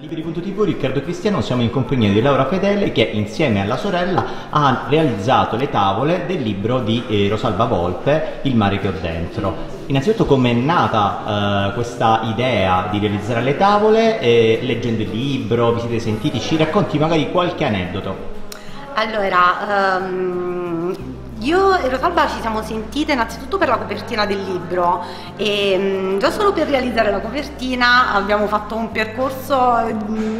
Libri.tv, Riccardo Cristiano, siamo in compagnia di Laura Fedele che insieme alla sorella ha realizzato le tavole del libro di Rosalba Volpe, Il mare che ho dentro. Innanzitutto, com'è nata questa idea di realizzare le tavole? Leggendo il libro, vi siete sentiti? Ci racconti magari qualche aneddoto? Allora, io e Rosalba ci siamo sentite innanzitutto per la copertina del libro e già solo per realizzare la copertina abbiamo fatto un percorso,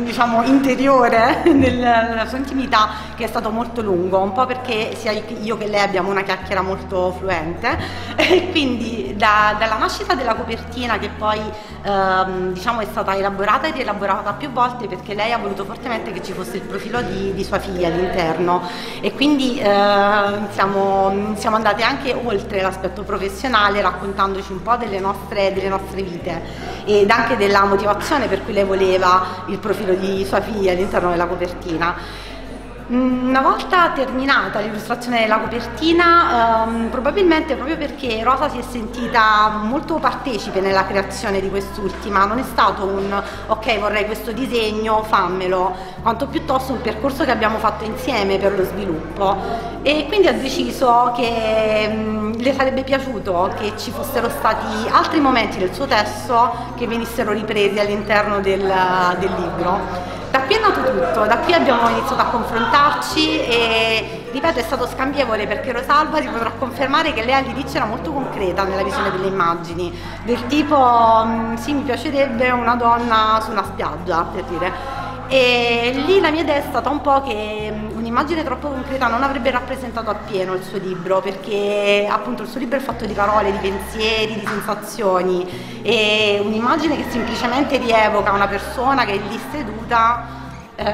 diciamo, interiore nella sua intimità, che è stato molto lungo, un po' perché sia io che lei abbiamo una chiacchiera molto fluente e quindi dalla nascita della copertina, che poi diciamo è stata elaborata e rielaborata più volte perché lei ha voluto fortemente che ci fosse il profilo di sua figlia all'interno, e quindi siamo andate anche oltre l'aspetto professionale, raccontandoci un po' delle nostre vite ed anche della motivazione per cui lei voleva il profilo di sua figlia all'interno della copertina. Una volta terminata l'illustrazione della copertina, probabilmente proprio perché Rosa si è sentita molto partecipe nella creazione di quest'ultima, non è stato un ok, vorrei questo disegno, fammelo, quanto piuttosto un percorso che abbiamo fatto insieme per lo sviluppo, e quindi ha deciso che le sarebbe piaciuto che ci fossero stati altri momenti del suo testo che venissero ripresi all'interno del libro. Da qui è nato tutto, da qui abbiamo iniziato a confrontarci e, ripeto, è stato scambievole perché Rosalba ti potrà confermare che lei all'inizio era molto concreta nella visione delle immagini, del tipo sì, mi piacerebbe una donna su una spiaggia, per dire, e lì la mia idea è stata un po' che un'immagine troppo concreta non avrebbe rappresentato appieno il suo libro, perché appunto il suo libro è fatto di parole, di pensieri, di sensazioni, e un'immagine che semplicemente rievoca una persona che è lì seduta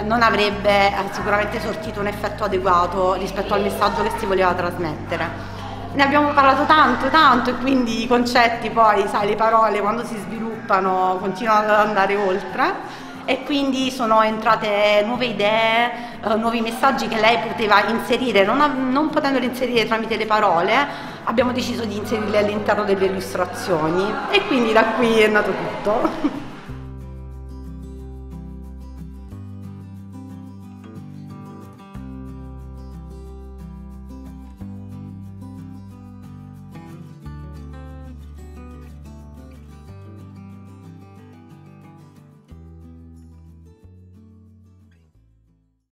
non avrebbe sicuramente sortito un effetto adeguato rispetto al messaggio che si voleva trasmettere. Ne abbiamo parlato tanto, e quindi i concetti poi, sai, le parole quando si sviluppano continuano ad andare oltre, e quindi sono entrate nuove idee, nuovi messaggi che lei poteva inserire, non potendoli inserire tramite le parole. Abbiamo deciso di inserirle all'interno delle illustrazioni e quindi da qui è nato tutto.